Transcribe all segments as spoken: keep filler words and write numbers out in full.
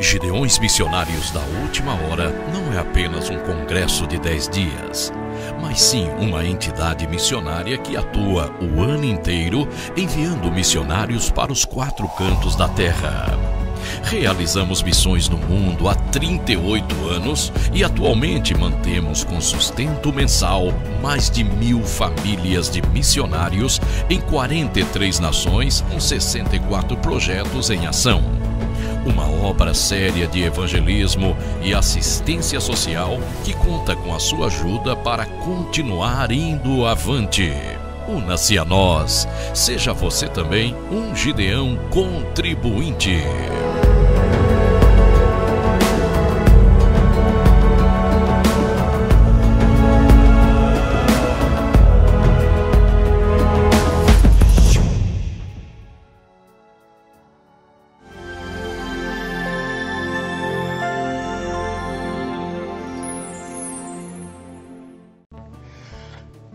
Gideões Missionários da Última Hora não é apenas um congresso de dez dias, mas sim uma entidade missionária que atua o ano inteiro enviando missionários para os quatro cantos da terra. Realizamos missões no mundo há trinta e oito anos e atualmente mantemos com sustento mensal mais de mil famílias de missionários em quarenta e três nações com sessenta e quatro projetos em ação. Uma obra séria de evangelismo e assistência social que conta com a sua ajuda para continuar indo avante. Una-se a nós. Seja você também um Gideão contribuinte.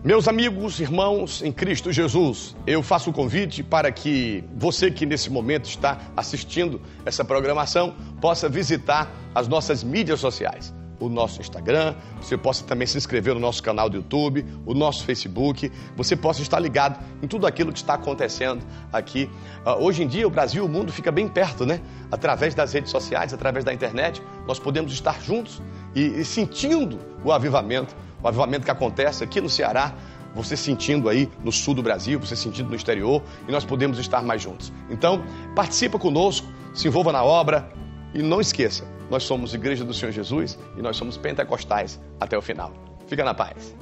Meus amigos, irmãos em Cristo Jesus, eu faço o convite para que você que nesse momento está assistindo essa programação possa visitar as nossas mídias sociais, o nosso Instagram, você possa também se inscrever no nosso canal do YouTube, o nosso Facebook, você possa estar ligado em tudo aquilo que está acontecendo aqui. Uh, hoje em dia o Brasil, o mundo fica bem perto, né? Através das redes sociais, através da internet, nós podemos estar juntos e, e sentindo o avivamento. O avivamento que acontece aqui no Ceará, você sentindo aí no sul do Brasil, você sentindo no exterior, e nós podemos estar mais juntos. Então, participa conosco, se envolva na obra e não esqueça, nós somos Igreja do Senhor Jesus e nós somos pentecostais até o final. Fica na paz.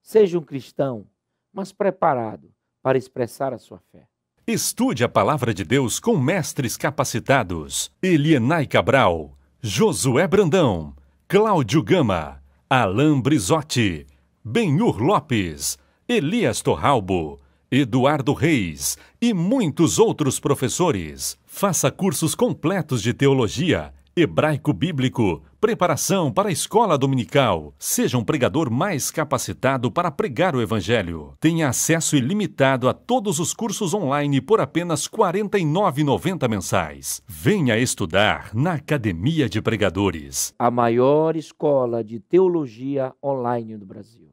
Seja um cristão, mas preparado para expressar a sua fé. Estude a palavra de Deus com mestres capacitados. Elienay Cabral, Josué Brandão, Cláudio Gama, Alain Brizotti, Benhur Lopes, Elias Torralbo, Eduardo Reis e muitos outros professores. Faça cursos completos de teologia, hebraico bíblico, preparação para a escola dominical. Seja um pregador mais capacitado para pregar o evangelho. Tenha acesso ilimitado a todos os cursos online por apenas quarenta e nove reais e noventa centavos mensais. Venha estudar na Academia de Pregadores, a maior escola de teologia online do Brasil.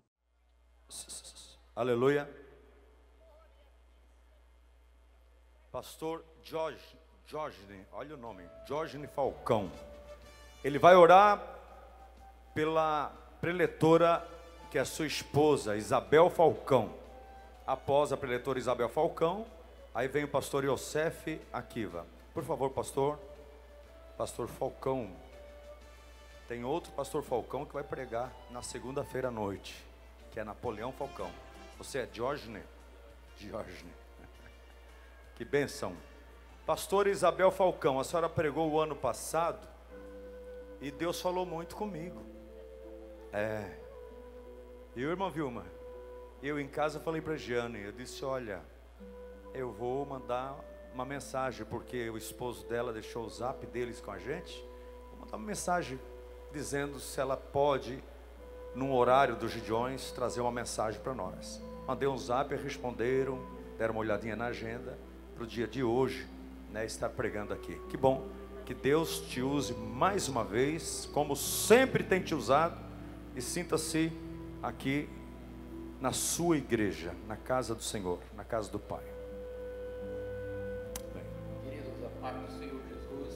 Aleluia. Pastor Jorge, Jorge, olha o nome, Jorge Falcão. Ele vai orar pela preletora que é sua esposa, Isabel Falcão. Após a preletora Isabel Falcão, aí vem o pastor Yosef Akiva. Por favor, pastor, pastor Falcão. Tem outro pastor Falcão que vai pregar na segunda-feira à noite, que é Napoleão Falcão. Você é Jorge? Jorge. Que bênção. Pastor Isabel Falcão, a senhora pregou o ano passado e Deus falou muito comigo. É. E o irmão Vilma, eu em casa falei para Jane, eu disse, olha, eu vou mandar uma mensagem, porque o esposo dela deixou o zap deles com a gente, vou mandar uma mensagem dizendo se ela pode, num horário dos Gideões, trazer uma mensagem para nós. Mandei um zap, responderam, deram uma olhadinha na agenda, para o dia de hoje, né, estar pregando aqui. Que bom, que Deus te use mais uma vez, como sempre tem te usado, e sinta-se aqui na sua igreja, na casa do Senhor, na casa do Pai. Bem. Queridos, a paz do Senhor Jesus.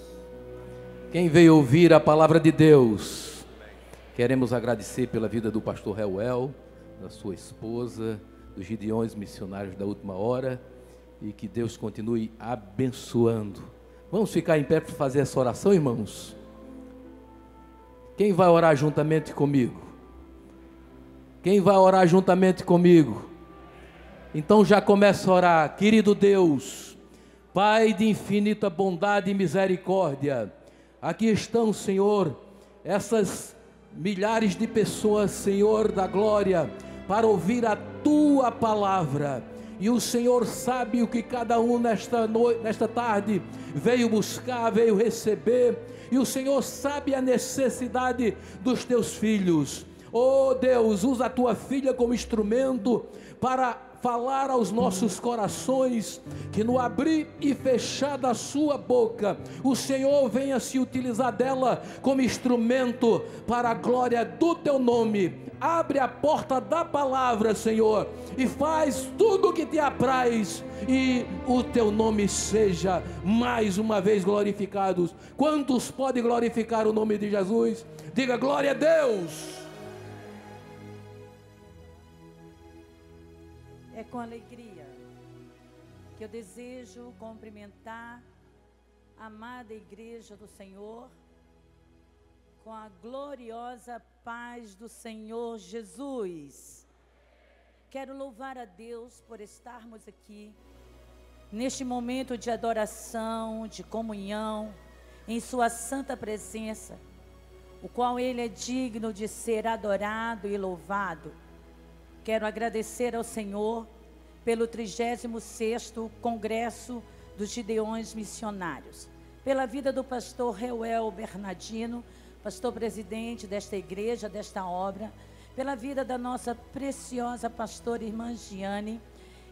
Quem veio ouvir a palavra de Deus, bem, queremos agradecer pela vida do pastor Reuel, da sua esposa, dos Gideões Missionários da Última Hora, e que Deus continue abençoando. Vamos ficar em pé para fazer essa oração, irmãos? Quem vai orar juntamente comigo? Quem vai orar juntamente comigo? Então já começa a orar. Querido Deus, Pai de infinita bondade e misericórdia, aqui estão, Senhor, essas milhares de pessoas, Senhor da glória, para ouvir a Tua palavra. E o Senhor sabe o que cada um nesta noite, nesta tarde veio buscar, veio receber. E o Senhor sabe a necessidade dos teus filhos. Oh Deus, usa a tua filha como instrumento para falar aos nossos corações, que no abrir e fechar da sua boca, o Senhor venha se utilizar dela como instrumento para a glória do teu nome. Abre a porta da palavra, Senhor, e faz tudo o que te apraz, e o teu nome seja mais uma vez glorificado. Quantos podem glorificar o nome de Jesus? Diga glória a Deus! É com alegria que eu desejo cumprimentar a amada igreja do Senhor com a gloriosa paz do Senhor Jesus. Quero louvar a Deus por estarmos aqui neste momento de adoração, de comunhão, em sua santa presença, o qual Ele é digno de ser adorado e louvado. Quero agradecer ao Senhor pelo trigésimo sexto Congresso dos Gideões Missionários, pela vida do pastor Reuel Bernardino, pastor presidente desta igreja, desta obra, pela vida da nossa preciosa pastora irmã Giane.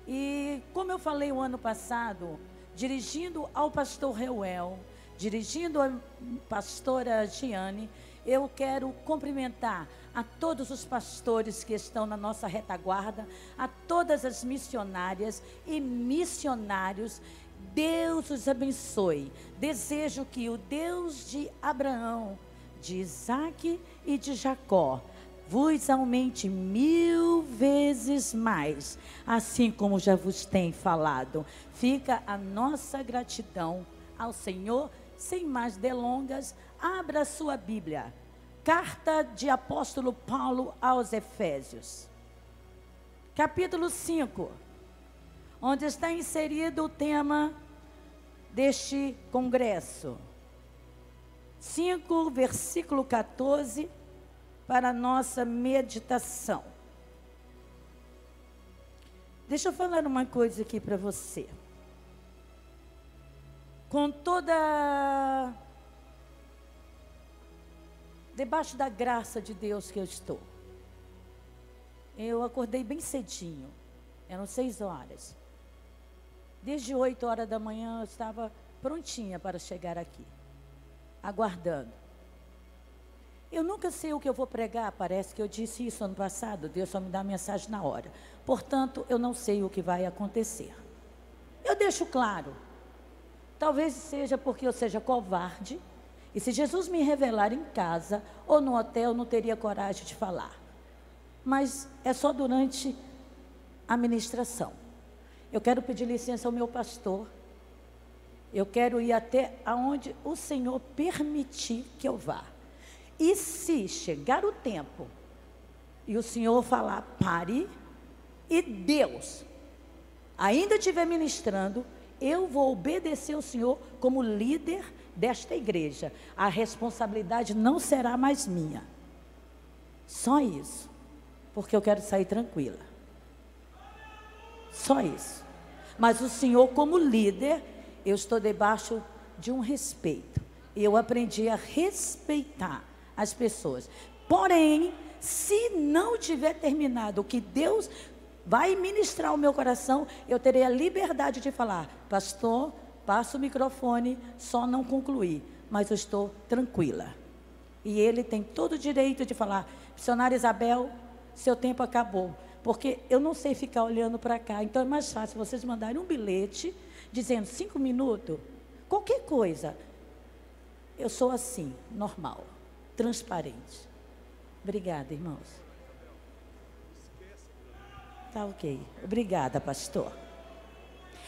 E como eu falei o ano passado, dirigindo ao pastor Reuel, dirigindo à pastora Giane, eu quero cumprimentar a todos os pastores que estão na nossa retaguarda, a todas as missionárias e missionários. Deus os abençoe. Desejo que o Deus de Abraão, de Isaac e de Jacó vos aumente mil vezes mais, assim como já vos tem falado. Fica a nossa gratidão ao Senhor. Sem mais delongas, abra sua Bíblia. Carta de Apóstolo Paulo aos Efésios, capítulo cinco, onde está inserido o tema deste congresso. cinco, versículo quatorze, para a nossa meditação. Deixa eu falar uma coisa aqui para você. Com toda... Debaixo da graça de Deus que eu estou. Eu acordei bem cedinho. Eram seis horas. Desde oito horas da manhã eu estava prontinha para chegar aqui, aguardando. Eu nunca sei o que eu vou pregar. Parece que eu disse isso ano passado. Deus só me dá a mensagem na hora. Portanto, eu não sei o que vai acontecer. Eu deixo claro. Talvez seja porque eu seja covarde. E se Jesus me revelar em casa ou no hotel, não teria coragem de falar. Mas é só durante a ministração. Eu quero pedir licença ao meu pastor. Eu quero ir até aonde o Senhor permitir que eu vá. E se chegar o tempo e o Senhor falar, pare, e Deus ainda estiver ministrando, eu vou obedecer ao Senhor como líder desta igreja. A responsabilidade não será mais minha. Só isso. Porque eu quero sair tranquila. Só isso. Mas o Senhor, como líder, eu estou debaixo de um respeito. Eu aprendi a respeitar as pessoas. Porém, se não tiver terminado o que Deus vai ministrar o meu coração, eu terei a liberdade de falar, pastor, passo o microfone, só não concluí, mas eu estou tranquila. E ele tem todo o direito de falar, missionária Isabel, seu tempo acabou, porque eu não sei ficar olhando para cá, então é mais fácil vocês mandarem um bilhete, dizendo cinco minutos, qualquer coisa. Eu sou assim, normal, transparente. Obrigada, irmãos. Tá ok, obrigada, pastor.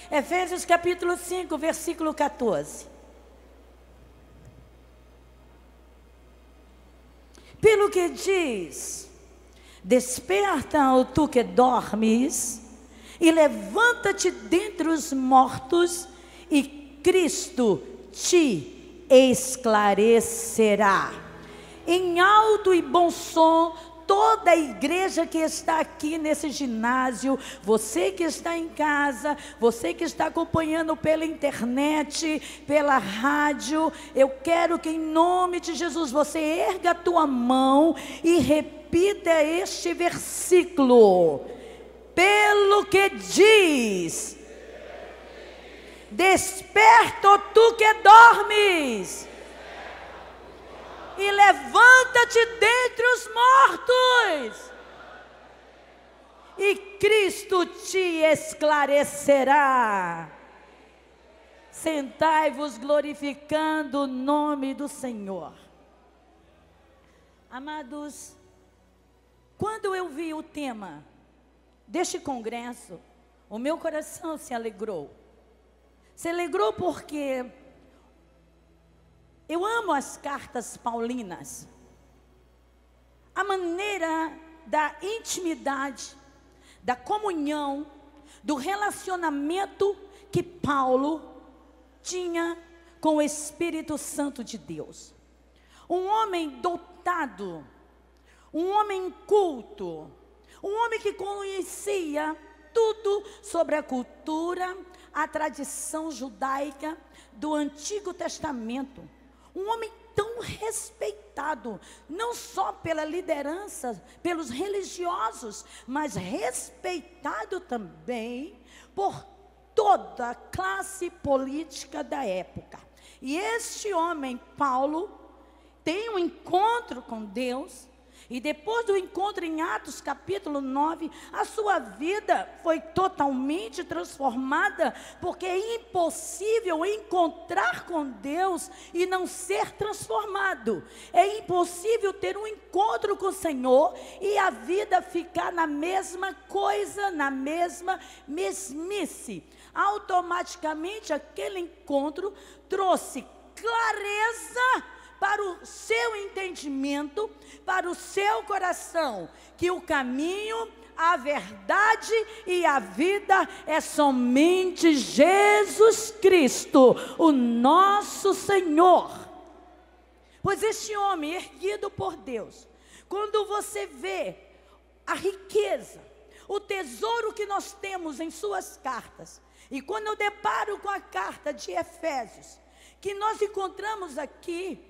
Efésios capítulo cinco, versículo quatorze. Pelo que diz, desperta, ó tu que dormes, e levanta-te dentre os mortos, e Cristo te esclarecerá. Em alto e bom som, toda a igreja que está aqui nesse ginásio, você que está em casa, você que está acompanhando pela internet, pela rádio, eu quero que em nome de Jesus você erga a tua mão e repita este versículo. pelo que diz: desperta, tu que dormes, e levanta-te dentre os mortos, e Cristo te esclarecerá. Sentai-vos glorificando o nome do Senhor. Amados, quando eu vi o tema deste congresso, o meu coração se alegrou. Se alegrou porque eu amo as cartas paulinas. A maneira da intimidade, da comunhão, do relacionamento que Paulo tinha com o Espírito Santo de Deus. Um homem dotado, um homem culto, um homem que conhecia tudo sobre a cultura, a tradição judaica do Antigo Testamento. Um homem tão respeitado, não só pela liderança, pelos religiosos, mas respeitado também por toda a classe política da época. E este homem, Paulo, tem um encontro com Deus, e depois do encontro em Atos capítulo nove, a sua vida foi totalmente transformada, porque é impossível encontrar com Deus e não ser transformado. É impossível ter um encontro com o Senhor e a vida ficar na mesma coisa, na mesma mesmice. Automaticamente aquele encontro trouxe clareza para o seu entendimento, para o seu coração, que o caminho, a verdade e a vida é somente Jesus Cristo, o nosso Senhor. Pois este homem erguido por Deus, quando você vê a riqueza, o tesouro que nós temos em suas cartas, e quando eu deparo com a carta de Efésios, que nós encontramos aqui,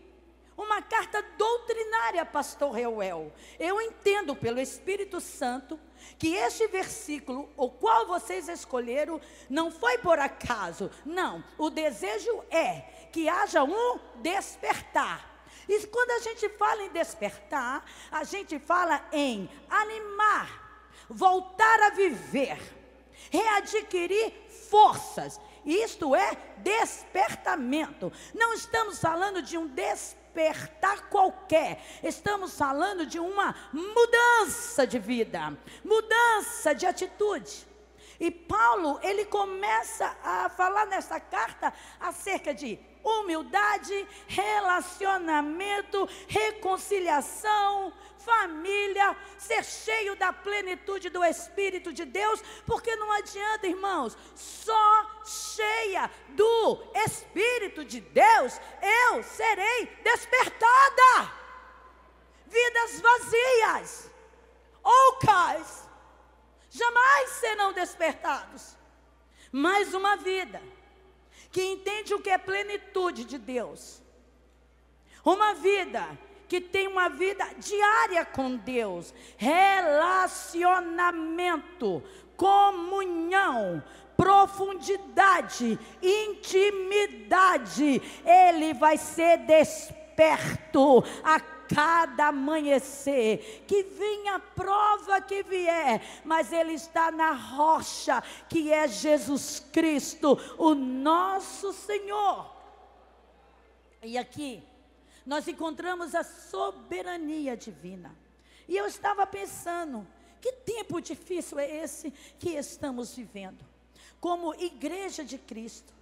uma carta doutrinária, pastor Reuel. Eu entendo pelo Espírito Santo que este versículo, o qual vocês escolheram, não foi por acaso. Não, o desejo é que haja um despertar. E quando a gente fala em despertar, a gente fala em animar, voltar a viver, readquirir forças. Isto é despertamento. Não estamos falando de um despertamento, despertar qualquer, estamos falando de uma mudança de vida, mudança de atitude. E Paulo, ele começa a falar nessa carta acerca de humildade, relacionamento, reconciliação, família, ser cheio da plenitude do Espírito de Deus, porque não adianta, irmãos, só cheia do Espírito de Deus eu serei despertada. Vidas vazias, ocas, jamais serão despertados. Mais uma vida que entende o que é plenitude de Deus, uma vida que tem uma vida diária com Deus, relacionamento, comunhão, profundidade, intimidade. Ele vai ser desperto a cada amanhecer, que venha a prova que vier, mas ele está na rocha, que é Jesus Cristo, o nosso Senhor. E aqui nós encontramos a soberania divina. E eu estava pensando, que tempo difícil é esse que estamos vivendo? Como igreja de Cristo,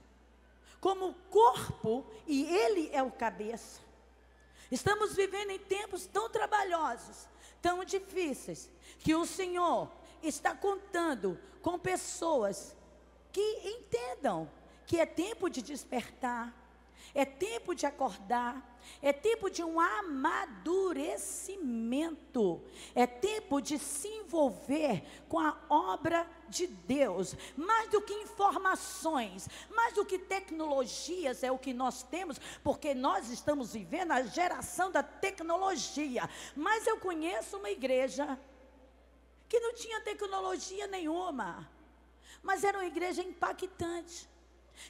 como corpo, e ele é o cabeça. Estamos vivendo em tempos tão trabalhosos, tão difíceis, que o Senhor está contando com pessoas que entendam que é tempo de despertar, é tempo de acordar, é tempo de um amadurecimento, é tempo de se envolver com a obra de Deus. Mais do que informações, mais do que tecnologias, é o que nós temos, porque nós estamos vivendo a geração da tecnologia. Mas eu conheço uma igreja que não tinha tecnologia nenhuma, mas era uma igreja impactante,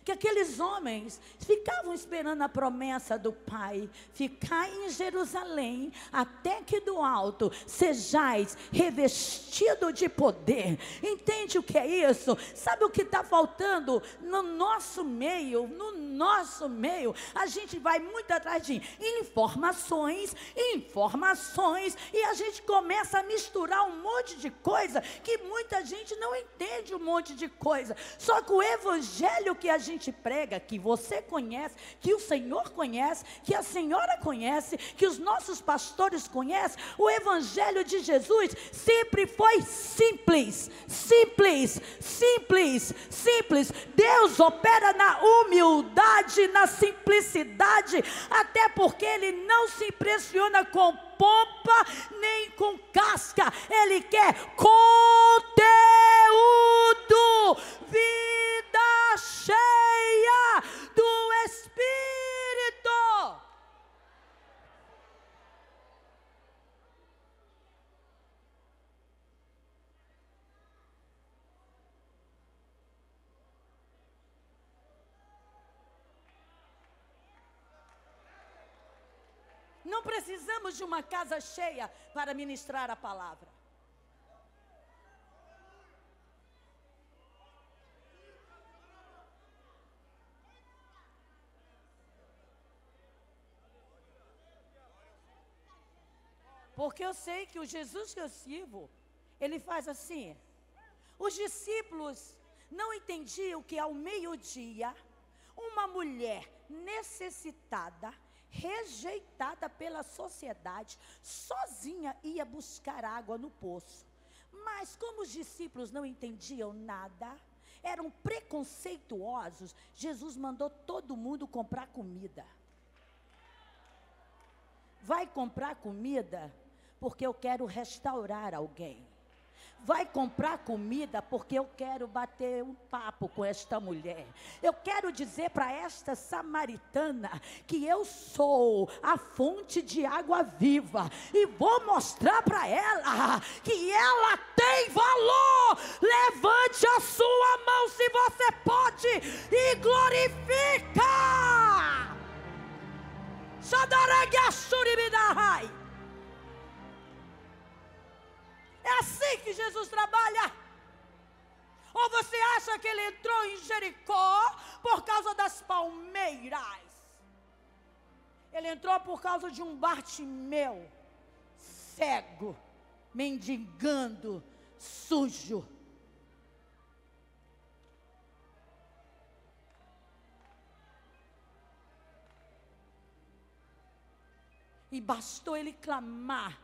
que aqueles homens ficavam esperando a promessa do Pai: ficar em Jerusalém até que do alto sejais revestido de poder. Entende o que é isso? Sabe o que está faltando no nosso meio? No nosso meio a gente vai muito atrás de informações, informações, e a gente começa a misturar um monte de coisa que muita gente não entende, um monte de coisa. Só que o evangelho que a gente prega, que você conhece, que o Senhor conhece, que a senhora conhece, que os nossos pastores conhecem, o evangelho de Jesus sempre foi simples, simples, simples, simples. Deus opera na humildade, na simplicidade, até porque Ele não se impressiona com pompa, nem com casca. Ele quer conteúdo, vida cheia do Espírito. Não precisamos de uma casa cheia para ministrar a palavra. Porque eu sei que o Jesus que eu sirvo, Ele faz assim. Os discípulos não entendiam que ao meio-dia, uma mulher necessitada, rejeitada pela sociedade, sozinha ia buscar água no poço. Mas como os discípulos não entendiam nada, eram preconceituosos, Jesus mandou todo mundo comprar comida. Vai comprar comida porque eu quero restaurar alguém. Vai comprar comida porque eu quero bater um papo com esta mulher. Eu quero dizer para esta samaritana que eu sou a fonte de água viva. E vou mostrar para ela que ela tem valor. Levante a sua mão se você pode e glorifica. Sadaragasuribidarai. É assim que Jesus trabalha. Ou você acha que Ele entrou em Jericó por causa das palmeiras? Ele entrou por causa de um Bartimeu, cego, mendigando, sujo. E bastou ele clamar.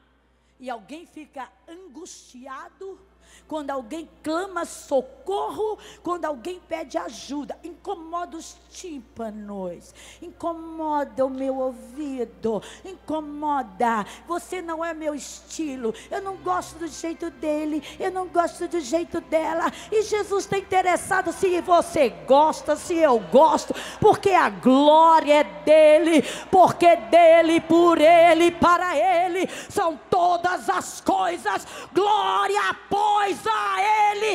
E alguém fica angustiado quando alguém clama socorro, quando alguém pede ajuda. Incomoda os tímpanos, incomoda o meu ouvido, incomoda. Você não é meu estilo, eu não gosto do jeito dele, eu não gosto do jeito dela. E Jesus está interessado se você gosta, se eu gosto, porque a glória é dele, porque dele, por ele, para ele são todas as coisas. Glória a Deus, pois a Ele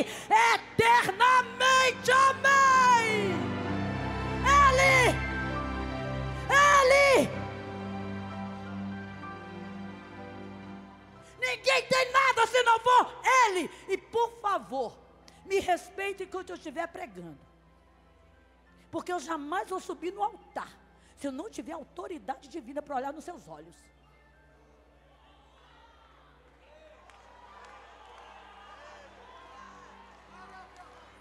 eternamente, amém. Ele, Ele, ninguém tem nada se não for Ele. E por favor, me respeite enquanto eu estiver pregando, porque eu jamais vou subir no altar se eu não tiver autoridade divina para olhar nos seus olhos.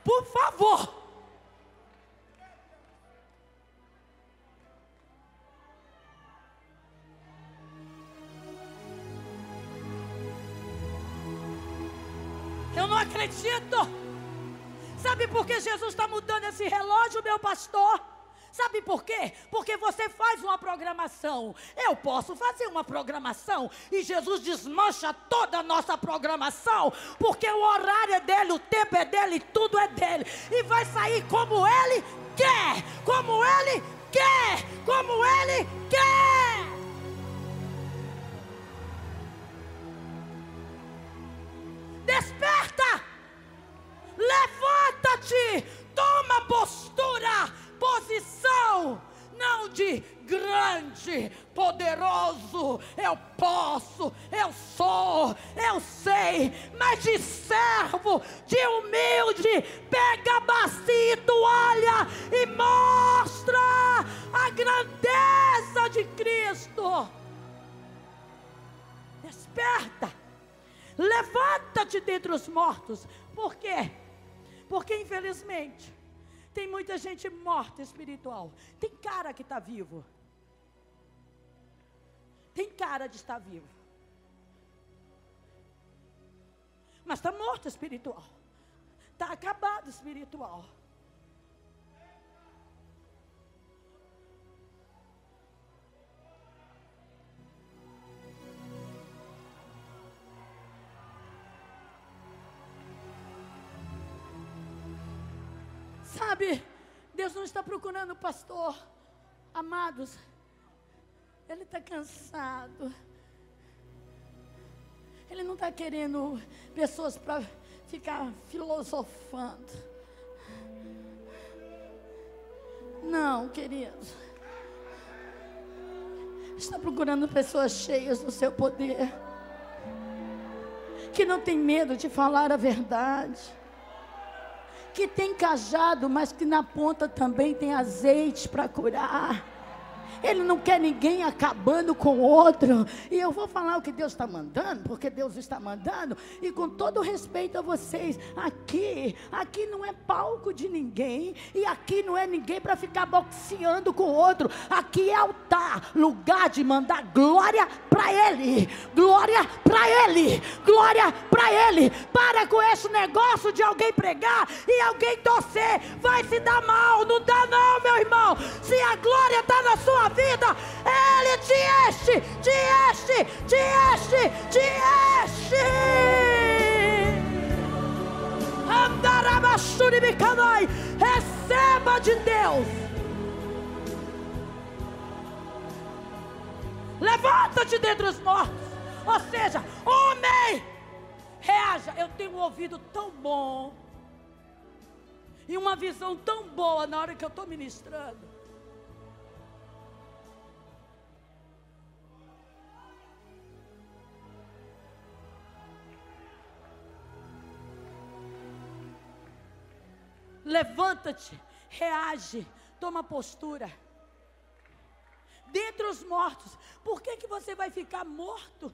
Por favor. Eu não acredito. Sabe por que Jesus está mudando esse relógio, meu pastor? Sabe por quê? Porque você faz uma programação. Eu posso fazer uma programação e Jesus desmancha toda a nossa programação, porque o horário é dele, o tempo é dele, tudo é dele. E vai sair como ele quer, como ele quer, como ele quer. Despe forte, grande, poderoso, eu posso, eu sou, eu sei, mas de servo, de humilde, pega a bacia e toalha e mostra a grandeza de Cristo. Desperta, levanta-te dentre os mortos. Por quê? Porque infelizmente tem muita gente morta espiritual. Tem cara que está vivo. Tem cara de estar vivo. Mas está morto espiritual. Está acabado espiritual. Sabe, Deus não está procurando pastor, amados, Ele está cansado, Ele não está querendo pessoas para ficar filosofando, não, queridos, está procurando pessoas cheias do seu poder, que não tem medo de falar a verdade, que tem cajado, mas que na ponta também tem azeite para curar. Ele não quer ninguém acabando com o outro. E eu vou falar o que Deus está mandando, porque Deus está mandando. E com todo respeito a vocês, aqui, aqui não é palco de ninguém. E aqui não é ninguém para ficar boxeando com o outro. Aqui é altar, lugar de mandar glória para Ele. Glória para Ele. Glória para Ele. Para com esse negócio de alguém pregar e alguém torcer. Vai se dar mal. Não dá não, meu irmão. Se a glória está na sua vida, Ele te enche, te enche, te enche, te enche. Andarabashuri Mikanai, receba de Deus. Levanta-te dentre os mortos. Ou seja, homem, reaja. Eu tenho um ouvido tão bom e uma visão tão boa na hora que eu estou ministrando. Levanta-te, reage, toma postura. Dentre os mortos, por que que você vai ficar morto?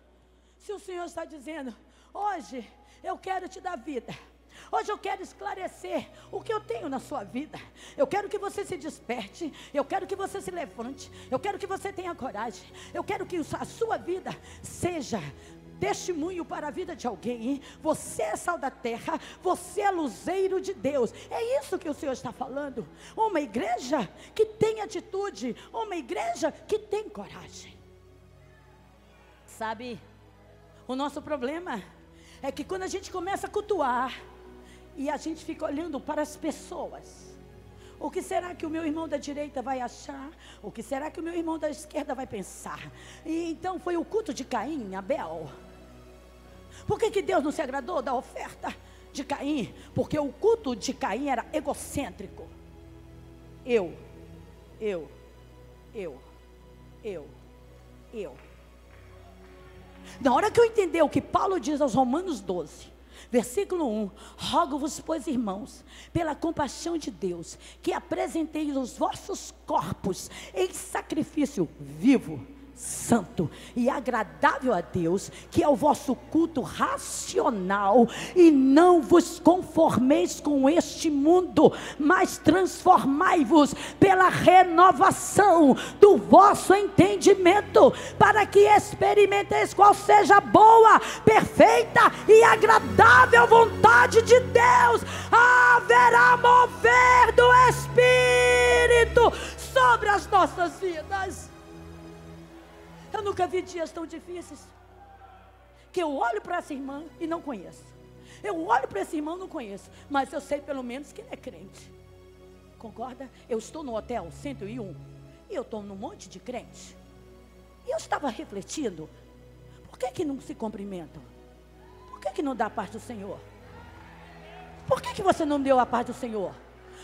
Se o Senhor está dizendo, hoje eu quero te dar vida. Hoje eu quero esclarecer o que eu tenho na sua vida. Eu quero que você se desperte. Eu quero que você se levante. Eu quero que você tenha coragem. Eu quero que a sua vida seja testemunho para a vida de alguém. Você é sal da terra, você é luzeiro de Deus. É isso que o Senhor está falando. Uma igreja que tem atitude, uma igreja que tem coragem. Sabe, o nosso problema é que quando a gente começa a cultuar e a gente fica olhando para as pessoas, o que será que o meu irmão da direita vai achar? O que será que o meu irmão da esquerda vai pensar? E então foi o culto de Caim, Abel. Por que que Deus não se agradou da oferta de Caim? Porque o culto de Caim era egocêntrico. Eu, eu, eu, eu, eu. Na hora que eu entender o que Paulo diz aos Romanos doze, versículo um, rogo-vos, pois, irmãos, pela compaixão de Deus, que apresenteis os vossos corpos em sacrifício vivo, santo e agradável a Deus, que é o vosso culto racional, e não vos conformeis com este mundo, mas transformai-vos pela renovação do vosso entendimento, para que experimenteis qual seja a boa, perfeita e agradável vontade de Deus. Haverá mover do Espírito sobre as nossas vidas. Eu nunca vi dias tão difíceis, que eu olho para essa irmã e não conheço. Eu olho para esse irmão e não conheço, mas eu sei pelo menos que ele é crente. Concorda? Eu estou no hotel cento e um, e eu estou num monte de crente. E eu estava refletindo, por que que não se cumprimentam? Por que que não dá a paz do Senhor? Por que que você não deu a paz do Senhor?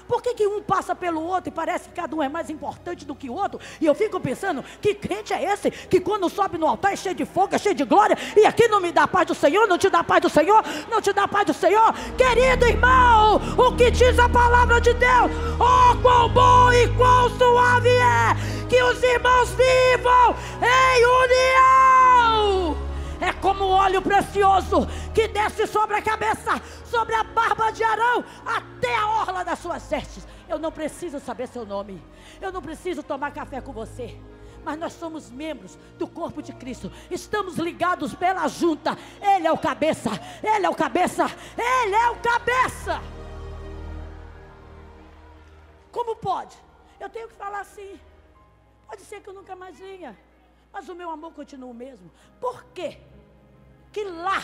Por que que um passa pelo outro e parece que cada um é mais importante do que o outro? E eu fico pensando, que crente é esse que quando sobe no altar é cheio de fogo, é cheio de glória, e aqui não me dá a paz do Senhor, não te dá a paz do Senhor, não te dá a paz do Senhor? Querido irmão, o que diz a palavra de Deus? Oh, quão bom e quão suave é que os irmãos vivam em união! É como óleo precioso que desce sobre a cabeça, sobre a barba de Arão, até a orla das suas vestes. Eu não preciso saber seu nome, eu não preciso tomar café com você, mas nós somos membros do corpo de Cristo, estamos ligados pela junta. Ele é o cabeça, Ele é o cabeça, Ele é o cabeça. Como pode? Eu tenho que falar assim, pode ser que eu nunca mais venha, mas o meu amor continua o mesmo. Por quê? Que lá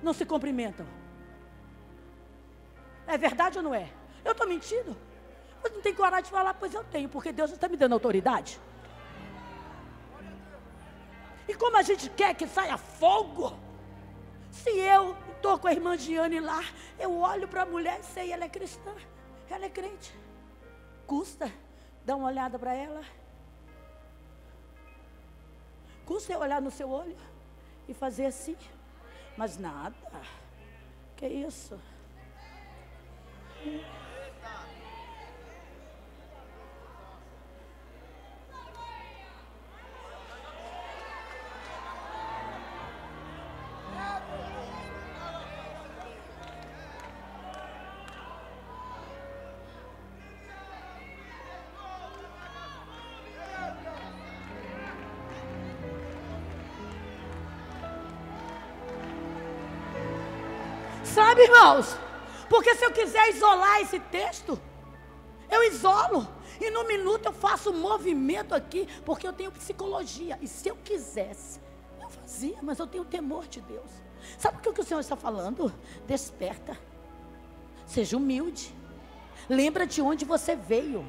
não se cumprimentam? É verdade ou não é? Eu estou mentindo? Você não tem coragem de falar? Pois eu tenho, porque Deus está me dando autoridade. E como a gente quer que saia fogo? Se eu estou com a irmã Giane lá, eu olho para a mulher e sei, ela é cristã, ela é crente. Custa dar uma olhada para ela? Custa eu olhar no seu olho e fazer assim? Mas nada. Que isso? Sabe, irmãos? Porque se eu quiser isolar esse texto, eu isolo, e num minuto eu faço um movimento aqui, porque eu tenho psicologia, e se eu quisesse, eu fazia, mas eu tenho temor de Deus. Sabe o que o Senhor está falando? Desperta, seja humilde, lembra de onde você veio,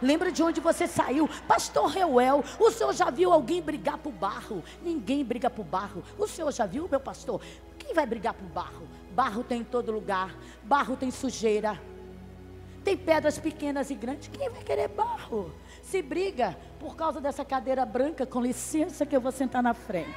lembra de onde você saiu. Pastor Reuel, o senhor já viu alguém brigar por barro? Ninguém briga por barro. O senhor já viu, meu pastor? Quem vai brigar por barro? Barro tem em todo lugar, barro tem sujeira, tem pedras pequenas e grandes. Quem vai querer barro? Se briga por causa dessa cadeira branca, com licença que eu vou sentar na frente.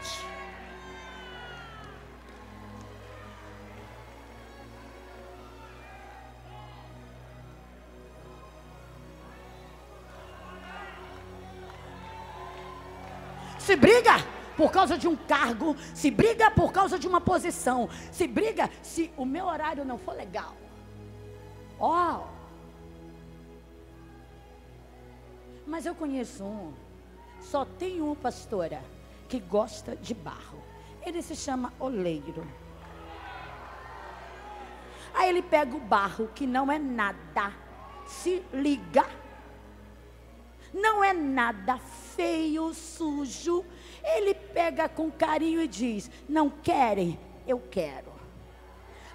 Se briga por causa de um cargo, se briga por causa de uma posição, se briga se o meu horário não for legal. Ó, oh. Mas eu conheço um, só tem um, pastora, que gosta de barro. Ele se chama oleiro. Aí ele pega o barro, que não é nada, se liga, não é nada feio, sujo, ele pega com carinho e diz, não querem, eu quero.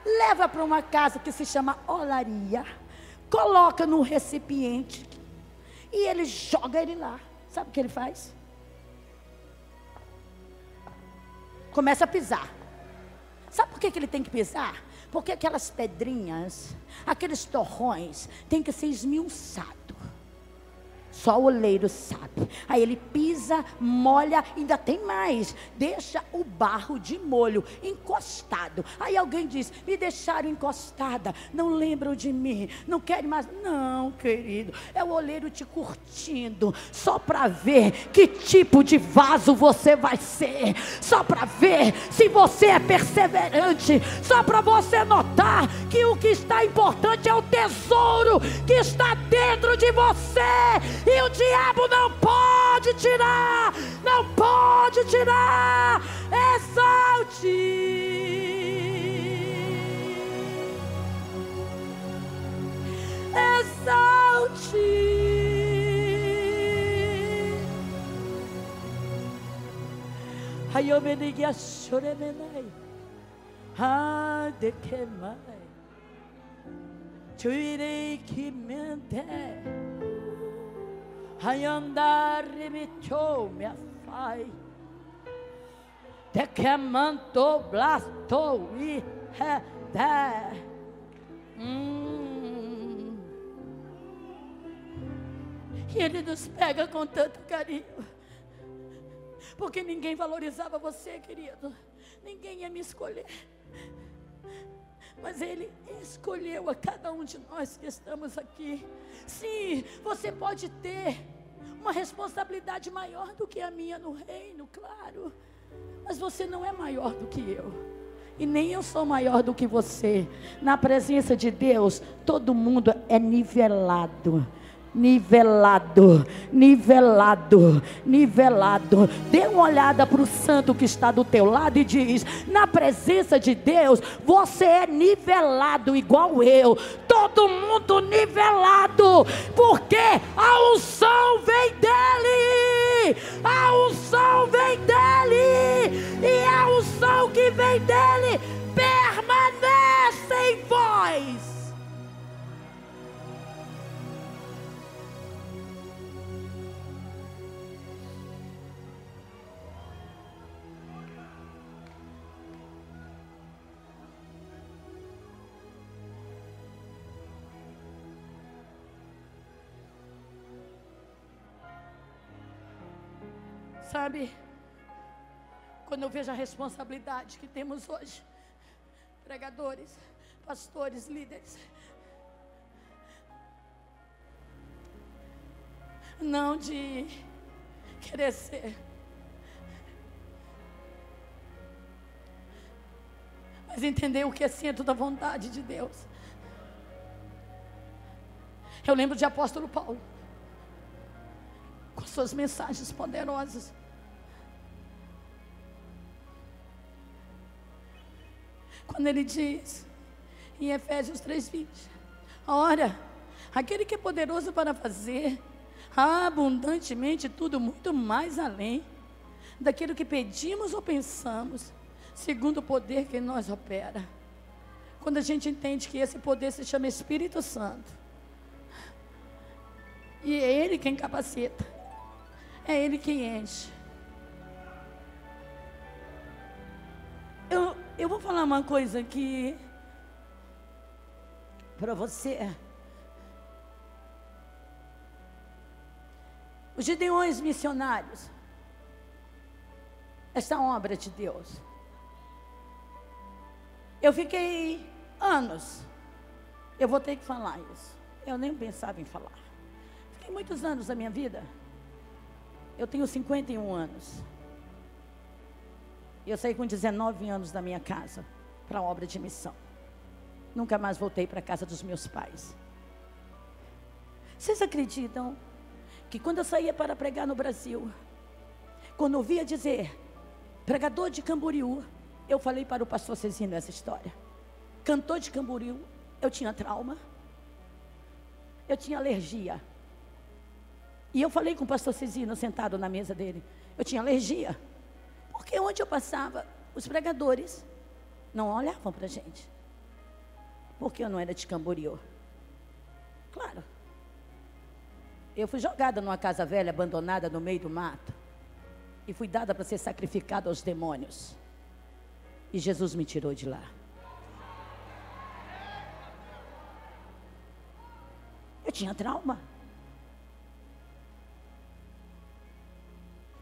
Leva para uma casa que se chama olaria, coloca num recipiente e ele joga ele lá. Sabe o que ele faz? Começa a pisar. Sabe por que que ele tem que pisar? Porque aquelas pedrinhas, aqueles torrões, tem que ser esmiuçado. Só o oleiro sabe. Aí ele pisa, molha, ainda tem mais. Deixa o barro de molho, encostado. Aí alguém diz, me deixaram encostada, não lembram de mim, não querem mais. Não, querido, é o oleiro te curtindo, só para ver que tipo de vaso você vai ser, só para ver se você é perseverante, só para você notar que o que está importante é o tesouro que está dentro de você. E o diabo não pode tirar, não pode tirar. Exalte, exalte. Aí eu me liguei a choremenai, a de que mais, tu irei que mente. Ai andar me chou me afai, te que manto blastou e é, E Ele nos pega com tanto carinho. Porque ninguém valorizava você, querido. Ninguém ia me escolher. Mas Ele escolheu a cada um de nós que estamos aqui. Sim, você pode ter uma responsabilidade maior do que a minha no reino, claro. Mas você não é maior do que eu. E nem eu sou maior do que você. Na presença de Deus, todo mundo é nivelado. Nivelado, nivelado, nivelado. Dê uma olhada para o santo que está do teu lado e diz: na presença de Deus, você é nivelado igual eu. Todo mundo nivelado, porque a unção vem dele. A unção vem dele. E a unção que vem dele permanece em vós. Sabe, quando eu vejo a responsabilidade que temos hoje, pregadores, pastores, líderes, não de querer ser, mas entender o que é centro da vontade de Deus. Eu lembro de apóstolo Paulo, com suas mensagens poderosas. Quando ele diz em Efésios três, vinte: ora, aquele que é poderoso para fazer abundantemente tudo muito mais além daquilo que pedimos ou pensamos, segundo o poder que em nós opera. Quando a gente entende que esse poder se chama Espírito Santo, e é Ele quem capacita, é Ele quem enche. Eu, eu vou falar uma coisa aqui para você. Os Gideões Missionários, esta obra de Deus. Eu fiquei anos, eu vou ter que falar isso, eu nem pensava em falar. Fiquei muitos anos da minha vida, eu tenho cinquenta e um anos. Eu saí com dezenove anos da minha casa para a obra de missão. Nunca mais voltei para a casa dos meus pais. Vocês acreditam que quando eu saía para pregar no Brasil, quando eu ouvia dizer pregador de Camboriú, eu falei para o pastor Cezinho essa história. Cantor de Camboriú, eu tinha trauma, eu tinha alergia. E eu falei com o pastor Cezinho sentado na mesa dele, eu tinha alergia. Porque onde eu passava, os pregadores não olhavam para a gente. Porque eu não era de Camboriú. Claro. Eu fui jogada numa casa velha, abandonada, no meio do mato. E fui dada para ser sacrificada aos demônios. E Jesus me tirou de lá. Eu tinha trauma.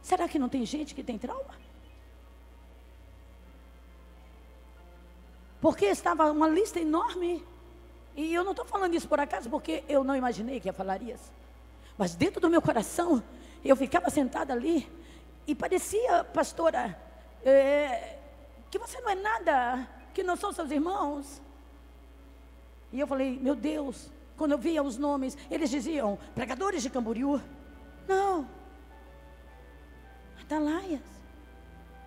Será que não tem gente que tem trauma? Porque estava uma lista enorme, e eu não estou falando isso por acaso, porque eu não imaginei que ia falar isso, mas dentro do meu coração, eu ficava sentada ali, e parecia, pastora, é, que você não é nada, que não são seus irmãos, e eu falei, meu Deus, quando eu via os nomes, eles diziam, pregadores de Camboriú, não, atalaias,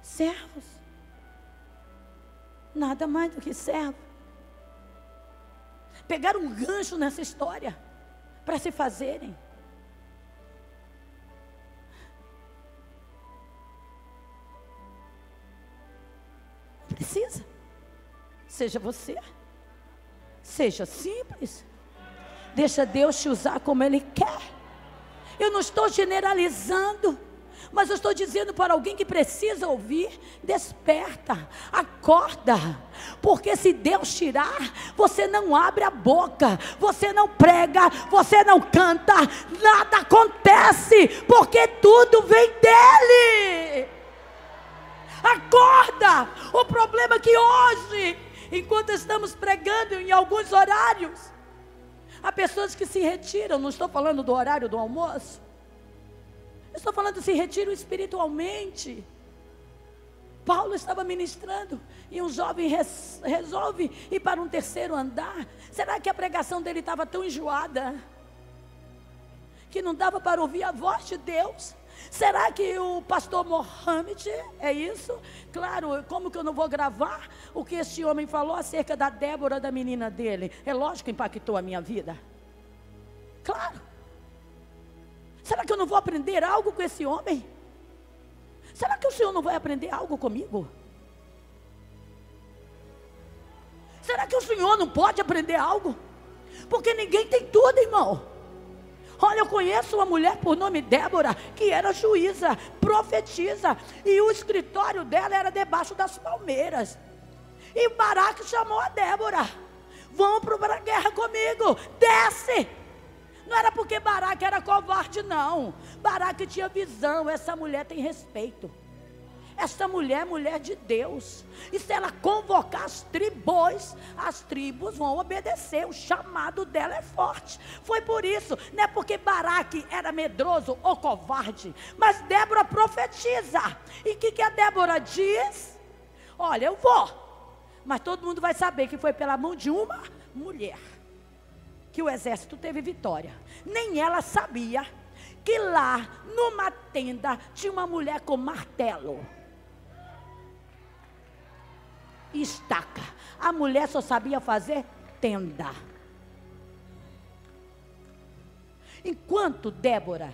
servos, nada mais do que servo. Pegaram um gancho nessa história para se fazerem. Não precisa. Seja você. Seja simples. Deixa Deus te usar como Ele quer. Eu não estou generalizando. Mas eu estou dizendo para alguém que precisa ouvir: desperta, acorda, porque se Deus tirar, você não abre a boca, você não prega, você não canta, nada acontece, porque tudo vem dele. Acorda! O problema é que hoje, enquanto estamos pregando em alguns horários, há pessoas que se retiram. Não estou falando do horário do almoço, estou falando que se retiram espiritualmente. Paulo estava ministrando e um jovem res, resolve ir para um terceiro andar. Será que a pregação dele estava tão enjoada que não dava para ouvir a voz de Deus? Será que o pastor Mohammed, é isso? Claro, como que eu não vou gravar o que este homem falou acerca da Débora, da menina dele? É lógico que impactou a minha vida. Claro. Será que eu não vou aprender algo com esse homem? Será que o Senhor não vai aprender algo comigo? Será que o Senhor não pode aprender algo? Porque ninguém tem tudo, irmão. Olha, eu conheço uma mulher por nome Débora, que era juíza, profetisa, e o escritório dela era debaixo das palmeiras. E Baraque chamou a Débora: vão para a guerra comigo, desce. Não era porque Baraque era covarde, não. Baraque tinha visão: essa mulher tem respeito, essa mulher é mulher de Deus, e se ela convocar as tribos, as tribos vão obedecer, o chamado dela é forte. Foi por isso, não é porque Baraque era medroso ou covarde, mas Débora profetiza. E o que, que a Débora diz? Olha, eu vou, mas todo mundo vai saber que foi pela mão de uma mulher que o exército teve vitória. Nem ela sabia que lá numa tenda tinha uma mulher com martelo, estaca. A mulher só sabia fazer tenda. Enquanto Débora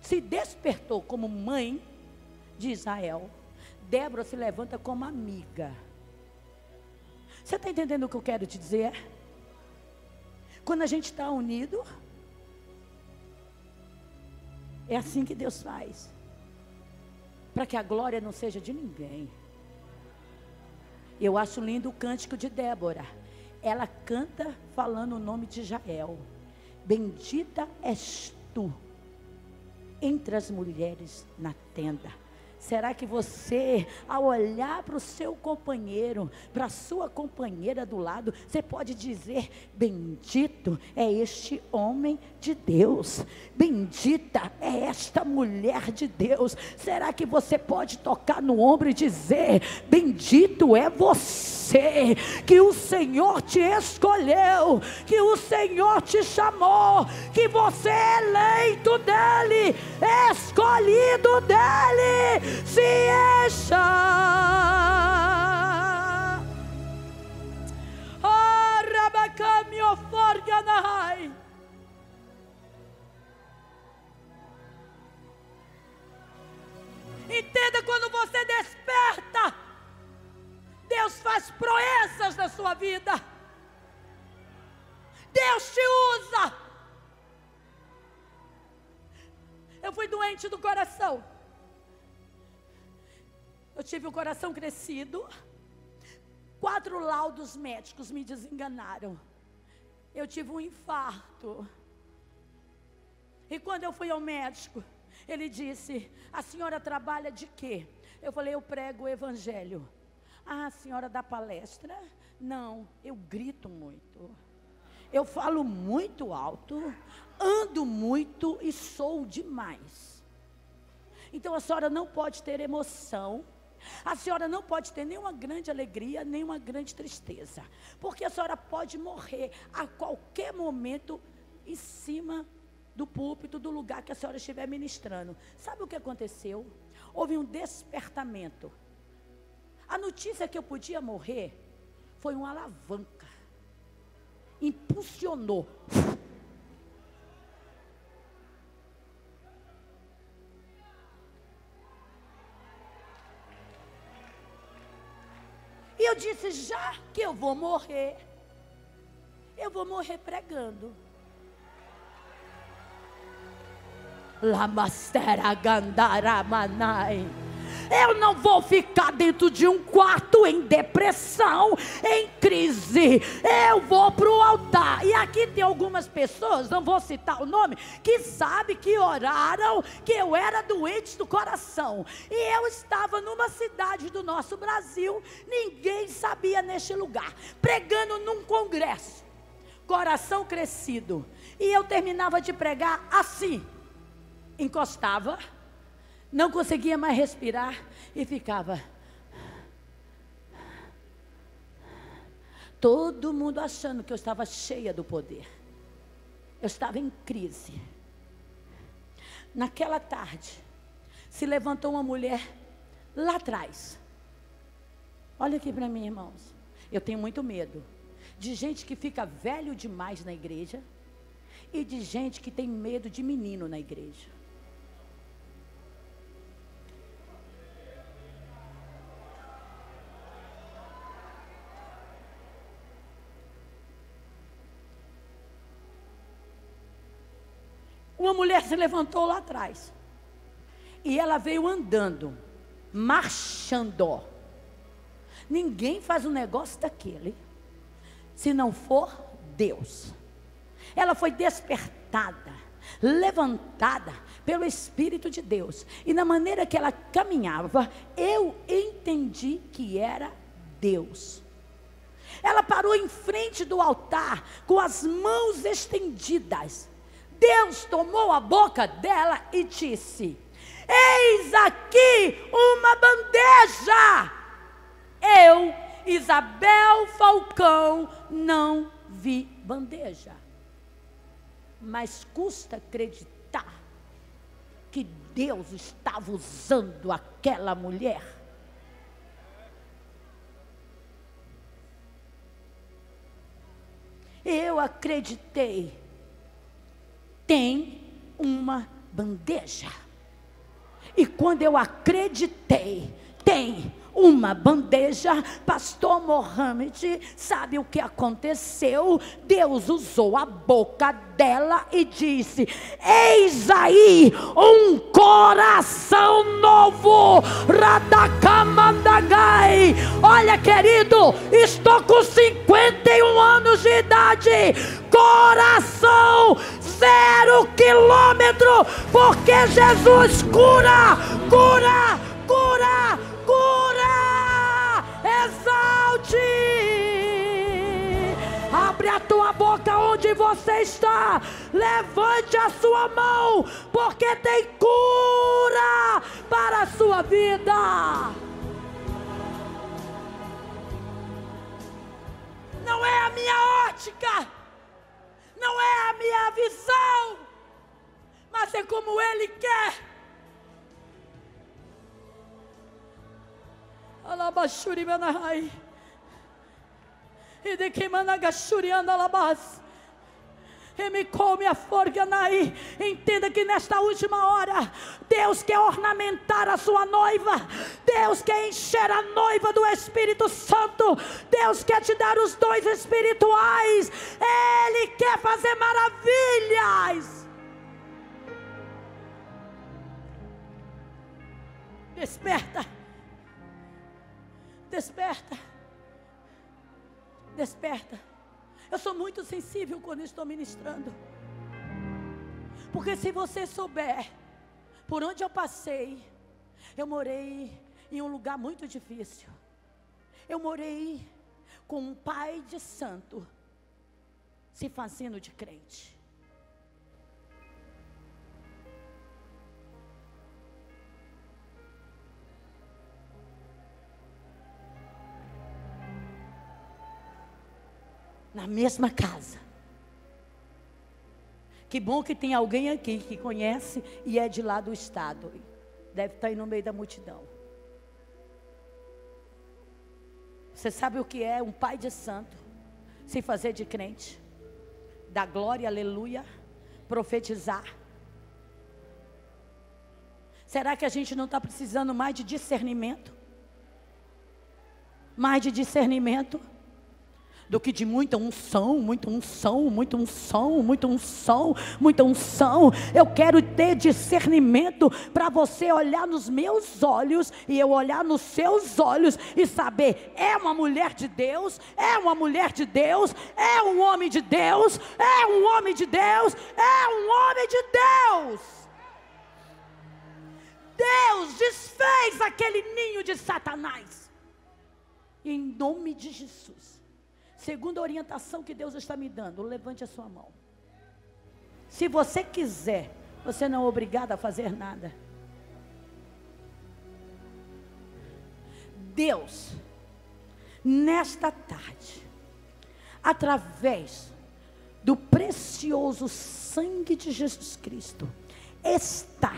se despertou como mãe de Israel, Débora se levanta como amiga. Você está entendendo o que eu quero te dizer? Quando a gente está unido, é assim que Deus faz, para que a glória não seja de ninguém. Eu acho lindo o cântico de Débora. Ela canta falando o nome de Jael: bendita és tu entre as mulheres na tenda. Será que você, ao olhar para o seu companheiro, para a sua companheira do lado, você pode dizer: bendito é este homem de Deus, bendita é esta mulher de Deus? Será que você pode tocar no ombro e dizer: bendito é você, que o Senhor te escolheu, que o Senhor te chamou, que você é eleito dele, escolhido dele, se echa arabacamio forganai. Entenda, quando você desperta, Deus faz proezas na sua vida. Deus te usa. Eu fui doente do coração. Eu tive o coração crescido. Quatro laudos médicos me desenganaram. Eu tive um infarto. E quando eu fui ao médico, ele disse: a senhora trabalha de quê? Eu falei: eu prego o evangelho. Ah, a senhora dá palestra? Não, eu grito muito, eu falo muito alto, ando muito e sou demais. Então a senhora não pode ter emoção, a senhora não pode ter nenhuma grande alegria, nenhuma grande tristeza, porque a senhora pode morrer a qualquer momento em cima do púlpito, do lugar que a senhora estiver ministrando. Sabe o que aconteceu? Houve um despertamento. A notícia que eu podia morrer foi uma alavanca, impulsionou. E eu disse: já que eu vou morrer, eu vou morrer pregando. Eu não vou ficar dentro de um quarto em depressão, em crise. Eu vou para o altar. E aqui tem algumas pessoas, não vou citar o nome, que sabe que oraram que eu era doente do coração. E eu estava numa cidade do nosso Brasil, ninguém sabia neste lugar, pregando num congresso, coração crescido. E eu terminava de pregar assim, encostava, não conseguia mais respirar e ficava. Todo mundo achando que eu estava cheia do poder. Eu estava em crise. Naquela tarde, se levantou uma mulher lá atrás. Olha aqui para mim, irmãos. Eu tenho muito medo de gente que fica velho demais na igreja e de gente que tem medo de menino na igreja. Uma mulher se levantou lá atrás, e ela veio andando, marchando. Ninguém faz um negócio daquele, se não for Deus. Ela foi despertada, levantada pelo Espírito de Deus, e na maneira que ela caminhava, eu entendi que era Deus. Ela parou em frente do altar, com as mãos estendidas. Deus tomou a boca dela e disse: eis aqui uma bandeja. Eu, Isabel Falcão, não vi bandeja. Mas custa acreditar que Deus estava usando aquela mulher. Eu acreditei. Tem uma bandeja. E quando eu acreditei, tem uma bandeja, pastor Mohammed, sabe o que aconteceu? Deus usou a boca dela e disse: eis aí um coração novo. Radakamandagai. Olha, querido, estou com cinquenta e um anos de idade, coração zero quilômetro, porque Jesus cura, cura, cura, cura. Exalte, abre a tua boca onde você está, levante a sua mão, porque tem cura para a sua vida. Não é a minha ótica, não é a minha visão, mas é como Ele quer. Alabashuri manahai. E de que managashuriando alabás. E me come a forga naí. Entenda que nesta última hora, Deus quer ornamentar a sua noiva. Deus quer encher a noiva do Espírito Santo. Deus quer te dar os dons espirituais. Ele quer fazer maravilhas. Desperta. Desperta. Desperta. Eu sou muito sensível quando estou ministrando, porque se você souber por onde eu passei, eu morei em um lugar muito difícil, eu morei com um pai de santo, se fazendo de crente, na mesma casa. Que bom que tem alguém aqui que conhece e é de lá do estado. Deve estar aí no meio da multidão. Você sabe o que é um pai de santo se fazer de crente, dar glória, aleluia, profetizar? Será que a gente não está precisando mais de discernimento? Mais de discernimento? do que de muita unção, muita unção, muita unção, muita unção, muita unção. Eu quero ter discernimento para você olhar nos meus olhos e eu olhar nos seus olhos e saber, é uma mulher de Deus, é uma mulher de Deus, é um homem de Deus, é um homem de Deus, é um homem de Deus. Deus desfez aquele ninho de Satanás, em nome de Jesus. Segundo a orientação que Deus está me dando, levante a sua mão. Se você quiser, você não é obrigado a fazer nada. Deus, nesta tarde, através do precioso sangue de Jesus Cristo, está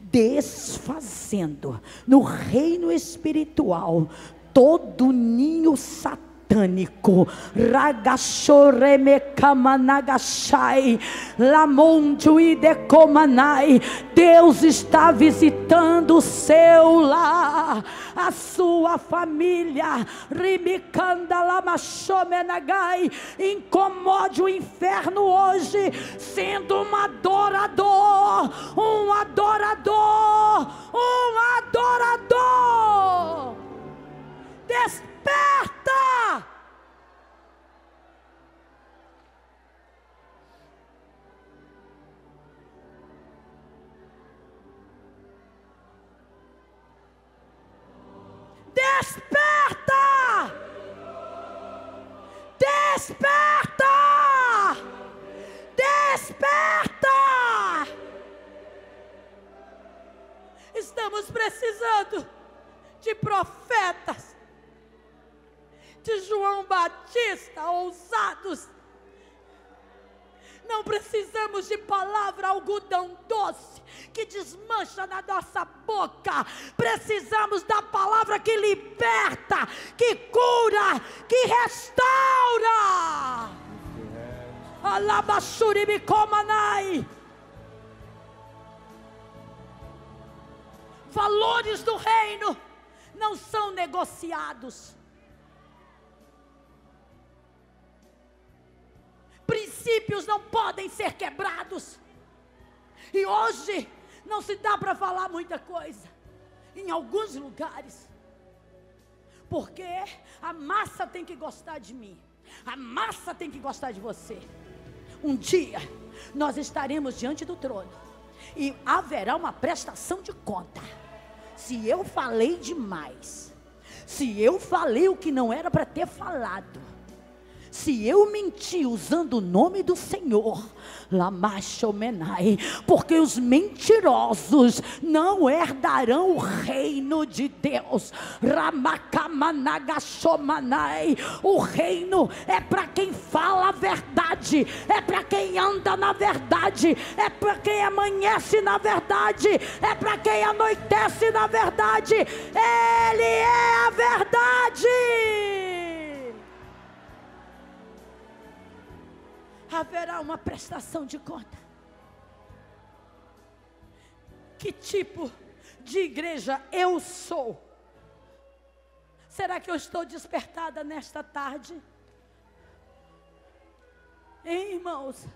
desfazendo no reino espiritual todo ninho satânico. Satânico, ragachoremecamanagashai, lamonduidecomanai. Deus está visitando o seu lar, a sua família. Rimicandalamachomenagai, incomode o inferno hoje, sendo um adorador, um adorador, um adorador. Desperta. Desperta! Desperta! Desperta! Desperta! Estamos precisando de profetas, de João Batista, ousados. Não precisamos de palavra algodão doce, que desmancha na nossa boca. Precisamos da palavra que liberta, que cura, que restaura. Alabashurimicomanai. Valores do reino não são negociados. Princípios não podem ser quebrados. E hoje não se dá para falar muita coisa em alguns lugares, porque a massa tem que gostar de mim, a massa tem que gostar de você. Um dia nós estaremos diante do trono e haverá uma prestação de conta. Se eu falei demais, se eu falei o que não era para ter falado, se eu menti usando o nome do Senhor, lamachomenai, porque os mentirosos não herdarão o reino de Deus. Ramakamanagashomanai. O reino é para quem fala a verdade, é para quem anda na verdade, é para quem amanhece na verdade, é para quem anoitece na verdade. Ele é a verdade. Haverá uma prestação de conta. Que tipo de igreja eu sou? Será que eu estou despertada nesta tarde? Hein, irmãos?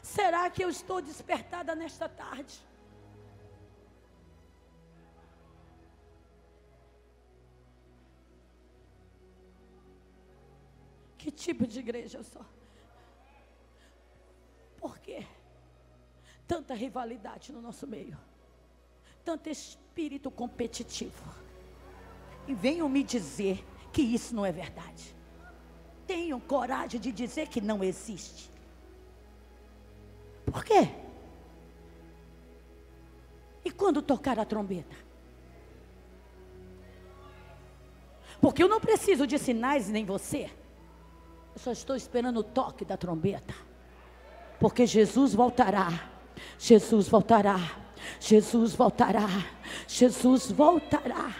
Será que eu estou despertada nesta tarde? Que tipo de igreja eu sou? Por quê? Tanta rivalidade no nosso meio, tanto espírito competitivo. E venham me dizer que isso não é verdade. Tenham coragem de dizer que não existe. Por quê? E quando tocar a trombeta? Porque eu não preciso de sinais nem você. Eu só estou esperando o toque da trombeta, porque Jesus voltará, Jesus voltará, Jesus voltará, Jesus voltará.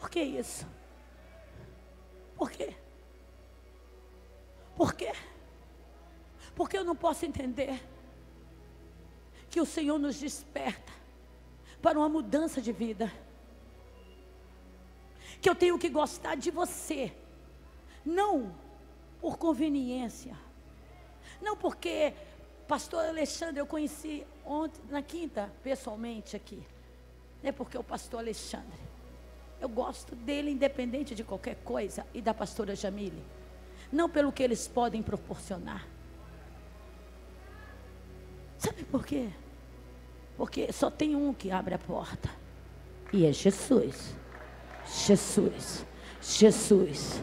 Por que isso? Por quê? Por quê? Porque eu não posso entender que o Senhor nos desperta para uma mudança de vida. que eu tenho que gostar de você, não por conveniência, não porque, pastor Alexandre, eu conheci ontem, na quinta, pessoalmente aqui, não é porque o pastor Alexandre, eu gosto dele independente de qualquer coisa, e da pastora Jamile, não pelo que eles podem proporcionar, sabe por quê? Porque só tem um que abre a porta, e é Jesus, Jesus, Jesus,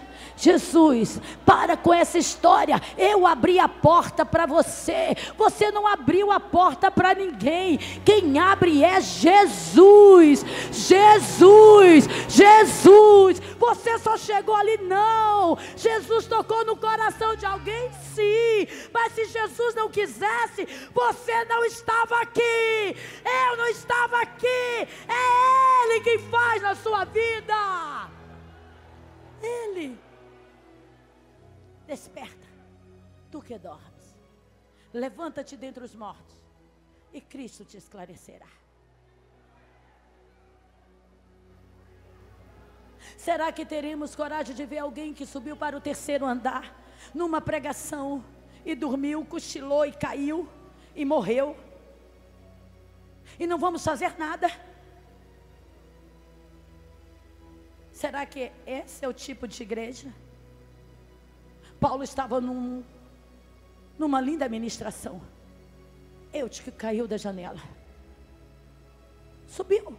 Jesus, para com essa história, eu abri a porta para você, você não abriu a porta para ninguém, quem abre é Jesus, Jesus, Jesus, você só chegou ali não, Jesus tocou no coração de alguém sim, mas se Jesus não quisesse, você não estava aqui, eu não estava aqui, é Ele quem faz na sua vida, Ele. Desperta, tu que dormes, levanta-te dentre os mortos e Cristo te esclarecerá. Será que teremos coragem de ver alguém que subiu para o terceiro andar numa pregação e dormiu, cochilou e caiu e morreu? E não vamos fazer nada? Será que esse é o tipo de igreja? Paulo estava num, numa linda ministração, Êutico caiu da janela, subiu,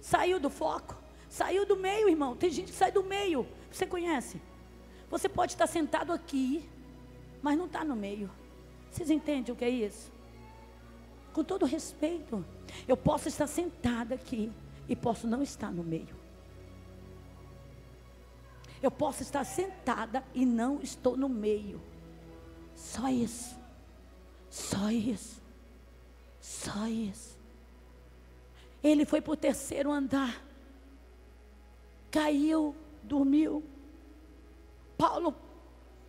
saiu do foco, saiu do meio, irmão, tem gente que sai do meio, você conhece? Você pode estar sentado aqui, mas não está no meio, vocês entendem o que é isso? Com todo respeito, eu posso estar sentada aqui, e posso não estar no meio, eu posso estar sentada e não estou no meio, só isso, só isso, só isso, ele foi para o terceiro andar, caiu, dormiu, Paulo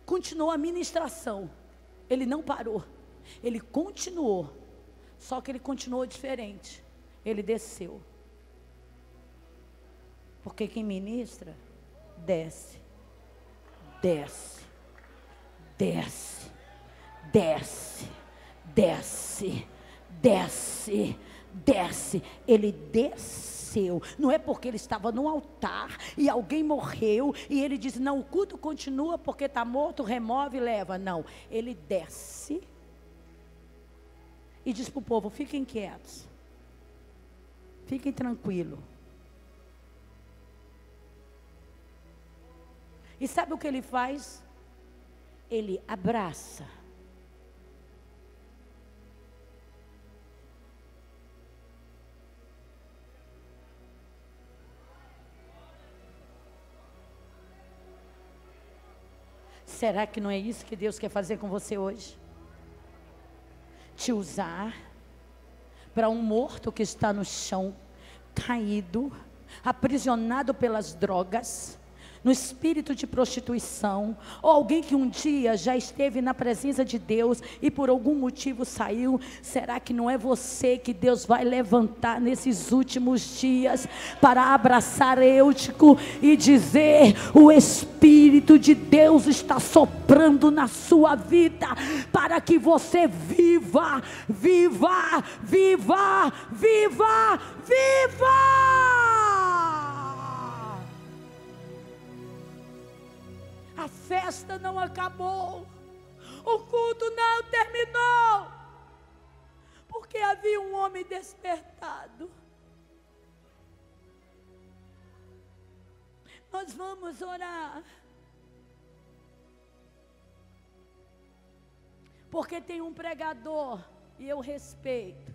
continuou a ministração, ele não parou, ele continuou, só que ele continuou diferente, ele desceu, porque quem ministra, desce, desce, desce, desce, desce, desce, desce, ele desceu, não é porque ele estava no altar e alguém morreu e ele diz, não, o culto continua porque está morto, remove e leva, não, ele desce e diz para o povo, fiquem quietos, fiquem tranquilos. E sabe o que ele faz? Ele abraça. Será que não é isso que Deus quer fazer com você hoje? Te usar para um morto que está no chão, caído, aprisionado pelas drogas, no espírito de prostituição, ou alguém que um dia já esteve na presença de Deus e por algum motivo saiu, será que não é você que Deus vai levantar nesses últimos dias para abraçar Êutico e dizer, o Espírito de Deus está soprando na sua vida, para que você viva, viva, viva, viva, viva! A festa não acabou, o culto não terminou, porque havia um homem despertado. Nós vamos orar, porque tem um pregador e eu respeito.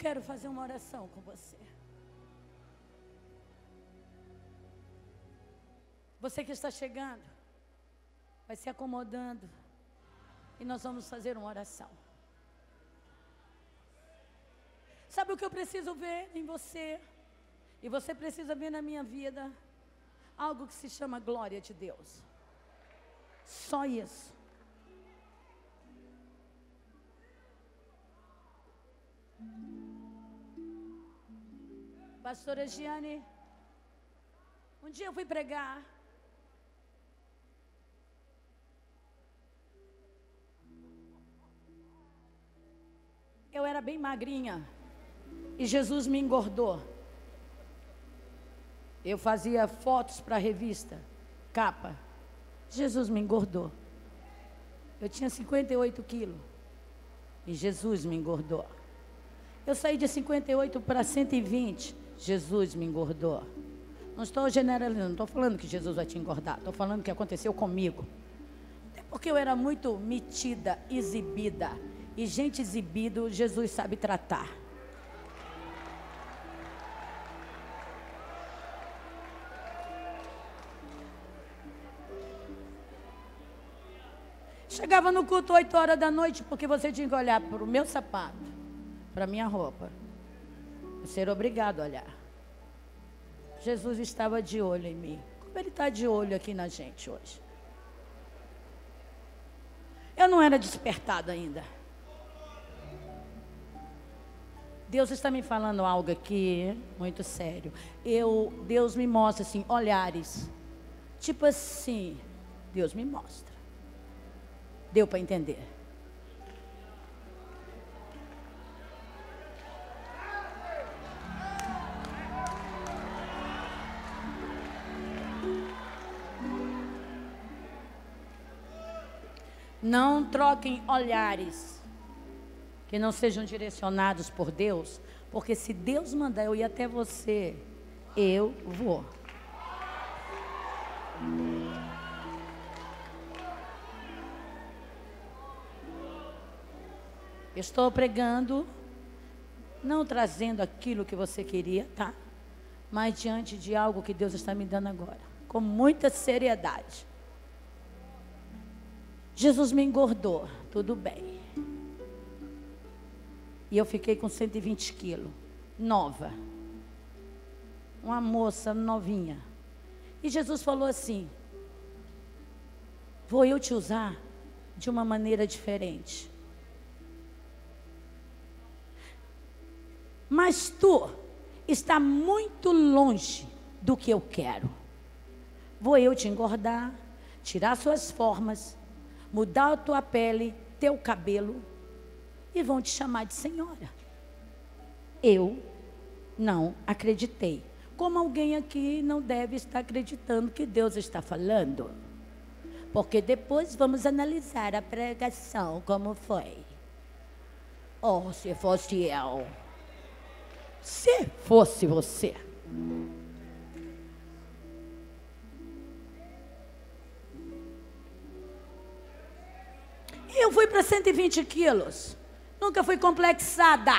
Quero fazer uma oração com você. Você que está chegando, vai se acomodando e nós vamos fazer uma oração. Sabe o que eu preciso ver em você? E você precisa ver na minha vida algo que se chama glória de Deus. Só isso. Pastora Giani, um dia eu fui pregar. Eu era bem magrinha e Jesus me engordou. Eu fazia fotos para a revista, capa. Jesus me engordou. Eu tinha cinquenta e oito quilos e Jesus me engordou. Eu saí de cinquenta e oito para cento e vinte, Jesus me engordou. Não estou generalizando, não estou falando que Jesus vai te engordar, estou falando que aconteceu comigo. Até porque eu era muito metida, exibida. E gente exibida, Jesus sabe tratar. Chegava no culto oito horas da noite, porque você tinha que olhar para o meu sapato, para a minha roupa. Eu ser obrigado a olhar. Jesus estava de olho em mim. Como Ele está de olho aqui na gente hoje. Eu não era despertada ainda. Deus está me falando algo aqui, muito sério. Eu, Deus me mostra assim, olhares. Tipo assim, Deus me mostra. Deu para entender? Não troquem olhares que não sejam direcionados por Deus, porque se Deus mandar eu ir até você, eu vou. Estou pregando, não trazendo aquilo que você queria, tá? Mas diante de algo que Deus está me dando agora, com muita seriedade. Jesus me engordou, tudo bem. E eu fiquei com cento e vinte quilos, nova. Uma moça novinha. E Jesus falou assim: vou eu te usar de uma maneira diferente. Mas tu está muito longe do que eu quero. Vou eu te engordar, tirar suas formas, mudar a tua pele, teu cabelo, e vão te chamar de senhora. Eu não acreditei. Como alguém aqui não deve estar acreditando que Deus está falando. Porque depois vamos analisar a pregação, como foi. Oh, se fosse eu. Se fosse você. Eu fui para cento e vinte quilos. Nunca fui complexada.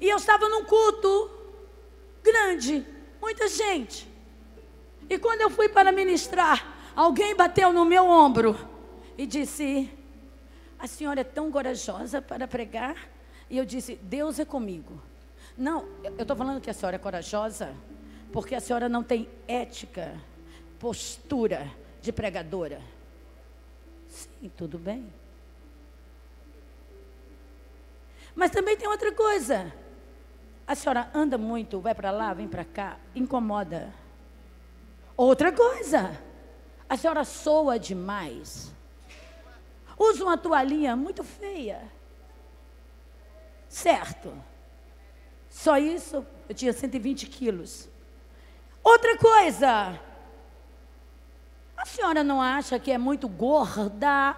E eu estava num culto grande, muita gente. E quando eu fui para ministrar, alguém bateu no meu ombro e disse: a senhora é tão corajosa para pregar. E eu disse: Deus é comigo. Não, eu estou falando que a senhora é corajosa, porque a senhora não tem ética, postura de pregadora. Sim, tudo bem. Mas também tem outra coisa. A senhora anda muito, vai para lá, vem para cá, incomoda. Outra coisa. A senhora soa demais. Usa uma toalhinha muito feia. Certo, só isso, eu tinha cento e vinte quilos. Outra coisa, a senhora não acha que é muito gorda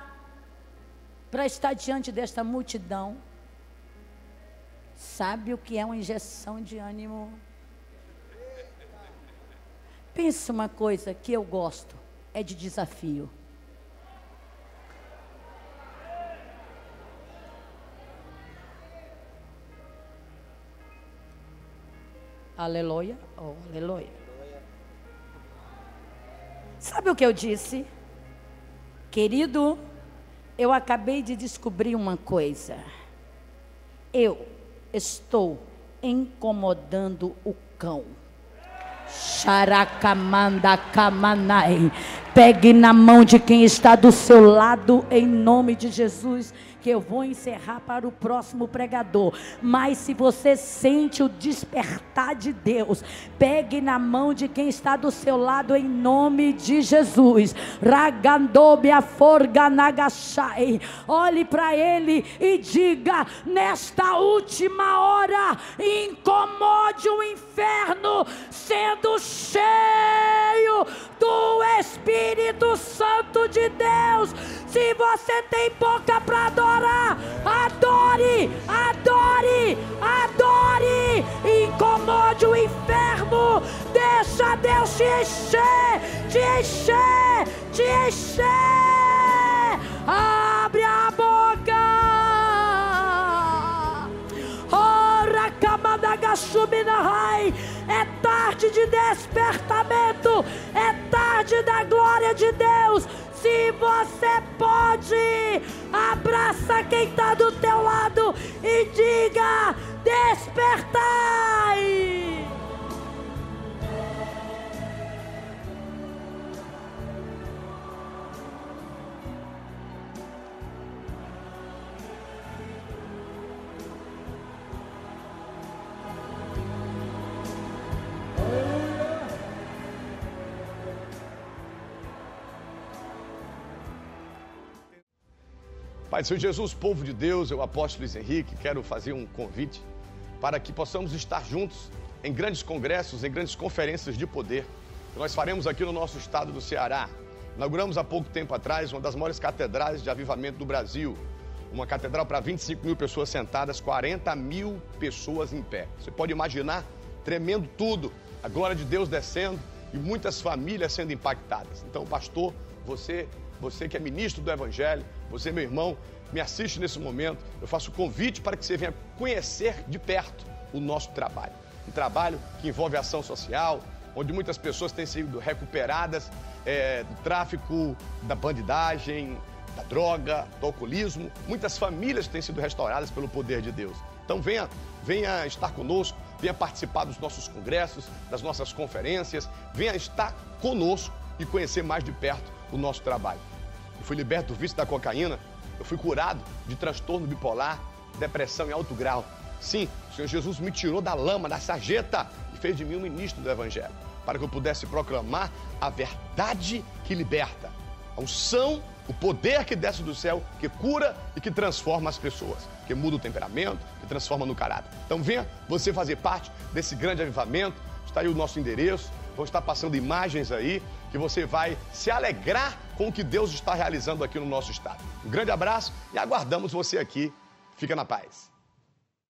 para estar diante desta multidão? Sabe o que é uma injeção de ânimo? Pensa uma coisa que eu gosto, é de desafio. Aleluia, oh, aleluia. Sabe o que eu disse? Querido, eu acabei de descobrir uma coisa. eu estou incomodando o cão. Xaracamanda camanai. Pegue na mão de quem está do seu lado, em nome de Jesus, que eu vou encerrar para o próximo pregador. Mas se você sente o despertar de Deus, pegue na mão de quem está do seu lado, em nome de Jesus. Olhe para ele e diga: nesta última hora, incomode o inferno, sendo cheio do Espírito Santo de Deus. Se você tem boca para adorar, adore, adore, adore, incomode o inferno, deixa Deus te encher, te encher, te encher, abre a boca, ora kamadagashubinahai. É tarde de despertamento, é tarde da glória de Deus. Se você pode, abraça quem está do teu lado e diga: despertai! Pai do Senhor Jesus, povo de Deus, eu apóstolo Elias Henrique, quero fazer um convite para que possamos estar juntos em grandes congressos, em grandes conferências de poder, que nós faremos aqui no nosso estado do Ceará. Inauguramos há pouco tempo atrás uma das maiores catedrais de avivamento do Brasil, uma catedral para vinte e cinco mil pessoas sentadas, quarenta mil pessoas em pé. Você pode imaginar, tremendo tudo, a glória de Deus descendo e muitas famílias sendo impactadas. Então, pastor, você... Você que é ministro do Evangelho, você, meu irmão, me assiste nesse momento. Eu faço o convite para que você venha conhecer de perto o nosso trabalho. Um trabalho que envolve ação social, onde muitas pessoas têm sido recuperadas é, do tráfico, da bandidagem, da droga, do alcoolismo. Muitas famílias têm sido restauradas pelo poder de Deus. Então venha, venha estar conosco, venha participar dos nossos congressos, das nossas conferências, venha estar conosco e conhecer mais de perto o nosso trabalho. Eu fui liberto do vício da cocaína, eu fui curado de transtorno bipolar, depressão em alto grau. Sim, o Senhor Jesus me tirou da lama, da sarjeta e fez de mim um ministro do Evangelho, para que eu pudesse proclamar a verdade que liberta, a unção, o poder que desce do céu, que cura e que transforma as pessoas, que muda o temperamento, que transforma no caráter. Então venha você fazer parte desse grande avivamento. Está aí o nosso endereço, vou estar passando imagens aí, que você vai se alegrar com o que Deus está realizando aqui no nosso estado. Um grande abraço e aguardamos você aqui. Fica na paz.